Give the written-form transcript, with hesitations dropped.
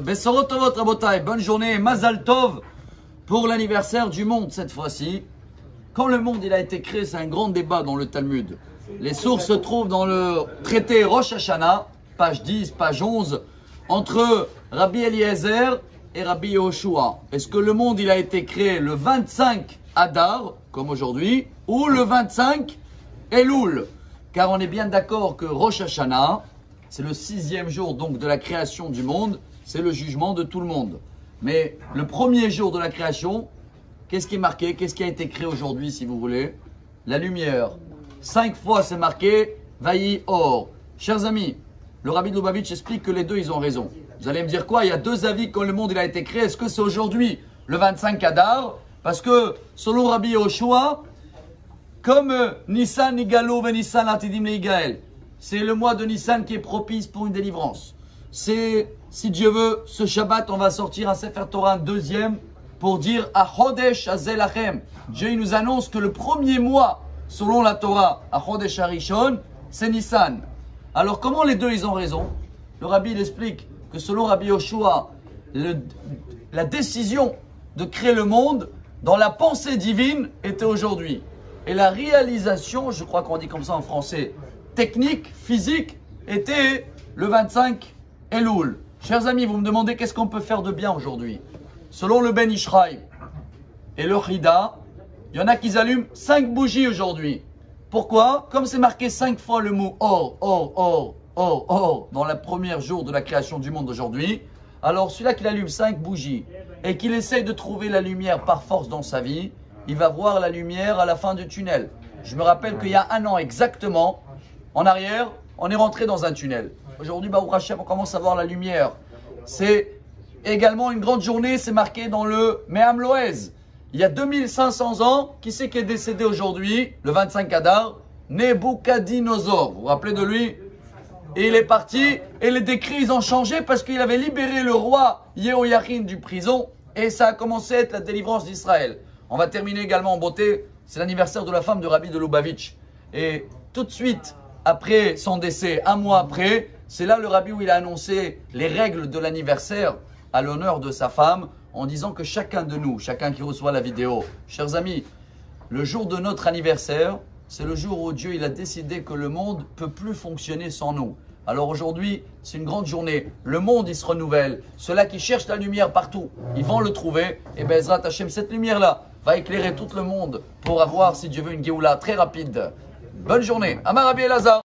Bessorot Tovot Rabotai, bonne journée, Mazal Tov pour l'anniversaire du monde cette fois-ci. Quand le monde il a été créé, c'est un grand débat dans le Talmud. Les sources se trouvent dans le traité Rosh Hashanah, page 10, page 11, entre Rabbi Eliezer et Rabbi Yoshua. Est-ce que le monde il a été créé le 25 Adar, comme aujourd'hui, ou le 25 Elul? Car on est bien d'accord que Rosh Hashanah, c'est le 6e jour donc de la création du monde, c'est le jugement de tout le monde. Mais le premier jour de la création, qu'est-ce qui est marqué? Qu'est-ce qui a été créé aujourd'hui, si vous voulez? La lumière. 5 fois c'est marqué Vaï Or. Chers amis, le Rabbi de Lubavitch explique que les deux, ils ont raison. Vous allez me dire quoi? Il y a deux avis quand le monde il a été créé. Est-ce que c'est aujourd'hui le 25 Adar? Parce que selon Rabbi Yoshua, comme Nissan Igalo ben Nissan Latidim le Igaël, c'est le mois de Nissan qui est propice pour une délivrance. C'est, si Dieu veut, ce Shabbat, on va sortir un Sefer Torah deuxième pour dire à Chodesh Azelachem. Dieu il nous annonce que le premier mois, selon la Torah, à Chodesh Arishon, c'est Nissan. Alors comment les deux ils ont raison? Le Rabbi il explique que selon Rabbi Yoshua, la décision de créer le monde dans la pensée divine était aujourd'hui. Et la réalisation, je crois qu'on dit comme ça en français, technique, physique, était le 25 Elul. Chers amis, vous me demandez qu'est-ce qu'on peut faire de bien aujourd'hui? Selon le Ben Ishraï et le Hida, il y en a qui allument 5 bougies aujourd'hui. Pourquoi? Comme c'est marqué 5 fois le mot or, or, or, or, or dans le premier jour de la création du monde d'aujourd'hui. Alors celui-là qui allume 5 bougies et qu'il essaye de trouver la lumière par force dans sa vie, il va voir la lumière à la fin du tunnel. Je me rappelle qu'il y a 1 an exactement, en arrière, on est rentré dans un tunnel. Aujourd'hui, Baruch Hashem, on commence à voir la lumière. C'est également une grande journée, c'est marqué dans le Me'am Loez. Il y a 2500 ans, qui c'est qui est décédé aujourd'hui, le 25 Adar? Nabuchodonosor. Vous vous rappelez de lui? Et il est parti et les décrets ils ont changé parce qu'il avait libéré le roi Yehoyachin du prison et ça a commencé à être la délivrance d'Israël. On va terminer également en beauté, c'est l'anniversaire de la femme de Rabbi de Lubavitch. Et tout de suite, après son décès, 1 mois après, c'est là le Rabbi où il a annoncé les règles de l'anniversaire à l'honneur de sa femme en disant que chacun de nous, chacun qui reçoit la vidéo, chers amis, le jour de notre anniversaire, c'est le jour où Dieu il a décidé que le monde ne peut plus fonctionner sans nous. Alors aujourd'hui, c'est une grande journée. Le monde, il se renouvelle. Ceux-là qui cherchent la lumière partout, ils vont le trouver. Et Bezrat Hashem, cette lumière-là va éclairer tout le monde pour avoir, si Dieu veut, une Géoula très rapide. Bonne journée. Amar Rabbi Eliezer.